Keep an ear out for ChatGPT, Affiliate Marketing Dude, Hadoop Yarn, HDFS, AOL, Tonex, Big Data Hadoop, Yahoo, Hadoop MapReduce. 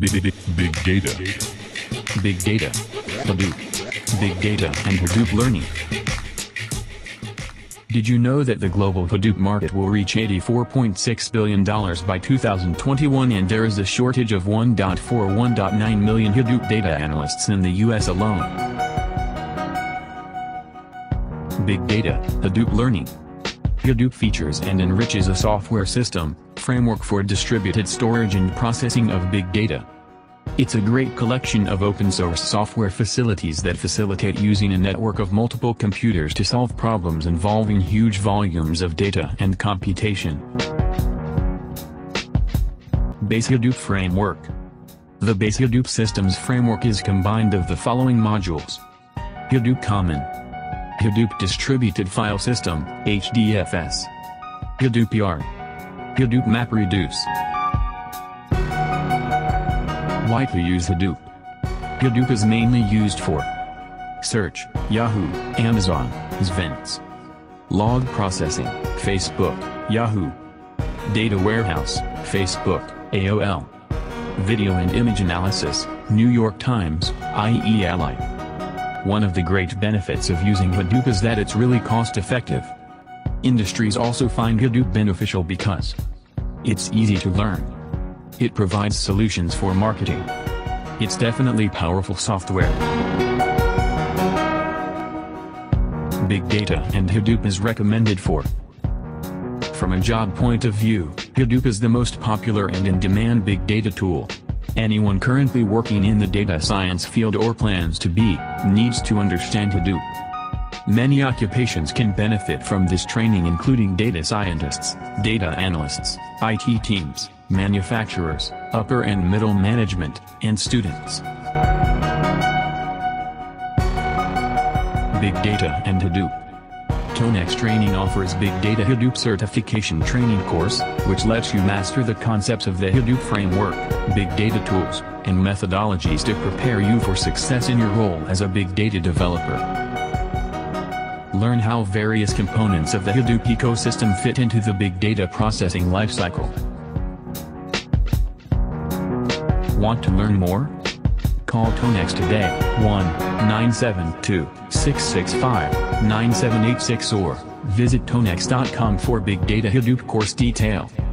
Big data. Big data. Hadoop. Big data and Hadoop learning. Did you know that the global Hadoop market will reach $84.6 billion by 2021 and there is a shortage of 1.9 million Hadoop data analysts in the US alone? Big data, Hadoop learning. Hadoop features and enriches a software system, framework for distributed storage and processing of big data. It's a great collection of open-source software facilities that facilitate using a network of multiple computers to solve problems involving huge volumes of data and computation. Base Hadoop Framework. The Base Hadoop Systems Framework is combined of the following modules. Hadoop Common. Hadoop Distributed File System, HDFS. Hadoop Yarn. Hadoop MapReduce. Why to use Hadoop? Hadoop is mainly used for search, Yahoo, Amazon, events, log processing, Facebook, Yahoo, data warehouse, Facebook, AOL, video and image analysis, New York Times, IELI. One of the great benefits of using Hadoop is that it's really cost-effective. Industries also find Hadoop beneficial because it's easy to learn. It provides solutions for marketing. It's definitely powerful software. Big data and Hadoop is recommended for. From a job point of view, Hadoop is the most popular and in-demand big data tool. Anyone currently working in the data science field or plans to be, needs to understand Hadoop. Many occupations can benefit from this training including data scientists, data analysts, IT teams, manufacturers, upper and middle management, and students. Big data and Hadoop. Tonex Training offers Big Data Hadoop Certification Training course, which lets you master the concepts of the Hadoop framework, big data tools, and methodologies to prepare you for success in your role as a big data developer. Learn how various components of the Hadoop ecosystem fit into the big data processing lifecycle. Want to learn more? Call Tonex today, 1-972-665-9786 or visit tonex.com for Big Data Hadoop course detail.